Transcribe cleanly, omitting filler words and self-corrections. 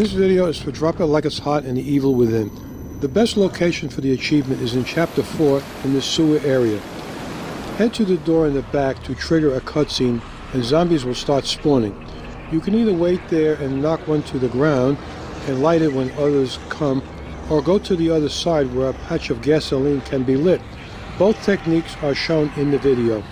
This video is for Drop It Like It's Hot and The Evil Within. The best location for the achievement is in Chapter 4 in the sewer area. Head to the door in the back to trigger a cutscene and zombies will start spawning. You can either wait there and knock one to the ground and light it when others come, or go to the other side where a patch of gasoline can be lit. Both techniques are shown in the video.